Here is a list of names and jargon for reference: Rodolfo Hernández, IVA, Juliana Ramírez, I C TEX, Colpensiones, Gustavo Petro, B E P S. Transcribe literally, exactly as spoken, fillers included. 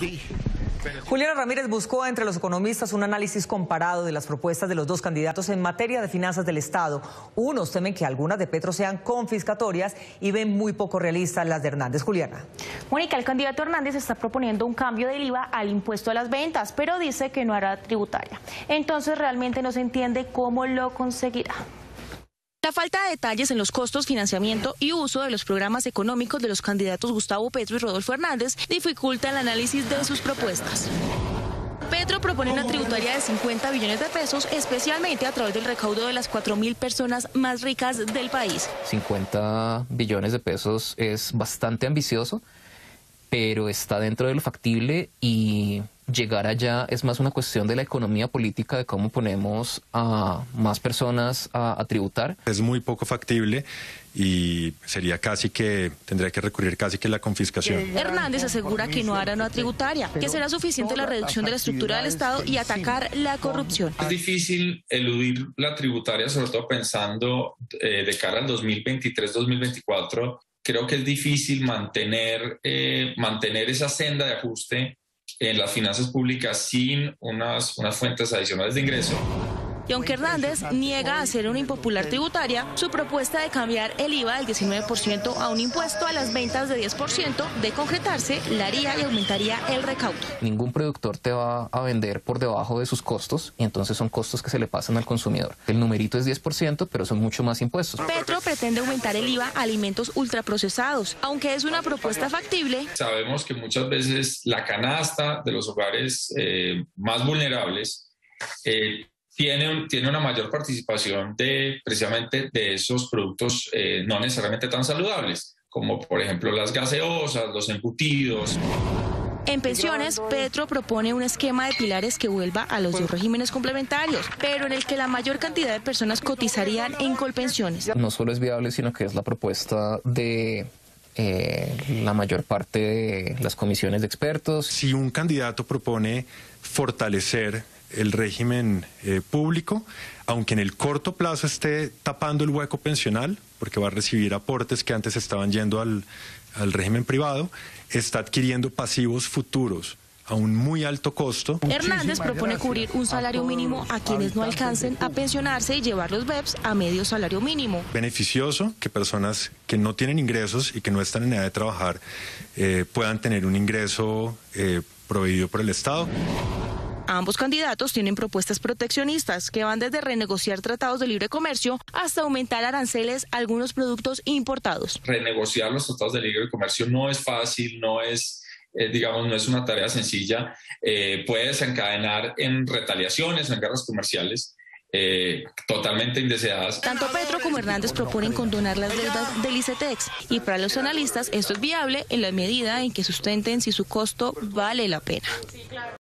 Sí. Juliana Ramírez buscó entre los economistas un análisis comparado de las propuestas de los dos candidatos en materia de finanzas del Estado. Unos temen que algunas de Petro sean confiscatorias y ven muy poco realistas las de Hernández. Juliana. Mónica, el candidato Hernández está proponiendo un cambio del I V A al impuesto a las ventas, pero dice que no hará tributaria. Entonces realmente no se entiende cómo lo conseguirá. La falta de detalles en los costos, financiamiento y uso de los programas económicos de los candidatos Gustavo Petro y Rodolfo Hernández dificulta el análisis de sus propuestas. Petro propone una tributaria de cincuenta billones de pesos, especialmente a través del recaudo de las cuatro mil personas más ricas del país. cincuenta billones de pesos es bastante ambicioso, pero está dentro de lo factible y llegar allá es más una cuestión de la economía política, de cómo ponemos a más personas a, a tributar. Es muy poco factible y sería casi que, tendría que recurrir casi que a la confiscación. Hernández asegura que no hará una tributaria, que será suficiente la reducción de la estructura del Estado y atacar la corrupción. Es difícil eludir la tributaria, sobre todo pensando eh, de cara al dos mil veintitrés dos mil veinticuatro. Creo que es difícil mantener, eh, mantener esa senda de ajuste en las finanzas públicas sin unas, unas fuentes adicionales de ingreso. Y aunque Hernández niega hacer una impopular tributaria, su propuesta de cambiar el I V A del diecinueve por ciento a un impuesto a las ventas de diez por ciento, de concretarse, la haría y aumentaría el recaudo. Ningún productor te va a vender por debajo de sus costos, y entonces son costos que se le pasan al consumidor. El numerito es diez por ciento, pero son mucho más impuestos. Petro pretende aumentar el I V A a alimentos ultraprocesados, aunque es una propuesta factible. Sabemos que muchas veces la canasta de los hogares eh, más vulnerables eh, Tiene, un, tiene una mayor participación de precisamente de esos productos eh, no necesariamente tan saludables, como por ejemplo las gaseosas, los embutidos. En pensiones, Petro propone un esquema de pilares que vuelva a los dos regímenes complementarios, pero en el que la mayor cantidad de personas cotizarían en colpensiones. No solo es viable, sino que es la propuesta de Eh, la mayor parte de las comisiones de expertos. Si un candidato propone fortalecer el régimen eh, público, aunque en el corto plazo esté tapando el hueco pensional, porque va a recibir aportes que antes estaban yendo al, al régimen privado, está adquiriendo pasivos futuros a un muy alto costo. Hernández propone cubrir un salario mínimo a quienes no alcancen a pensionarse y llevar los B E P S a medio salario mínimo. Beneficioso que personas que no tienen ingresos y que no están en edad de trabajar eh, puedan tener un ingreso eh, proveído por el Estado. Ambos candidatos tienen propuestas proteccionistas que van desde renegociar tratados de libre comercio hasta aumentar aranceles a algunos productos importados. Renegociar los tratados de libre comercio no es fácil, no es... Eh, digamos, no es una tarea sencilla, eh, puede desencadenar en retaliaciones, en guerras comerciales eh, totalmente indeseadas. Tanto Petro como Hernández proponen condonar las deudas del I C TEX y para los analistas esto es viable en la medida en que sustenten si su costo vale la pena.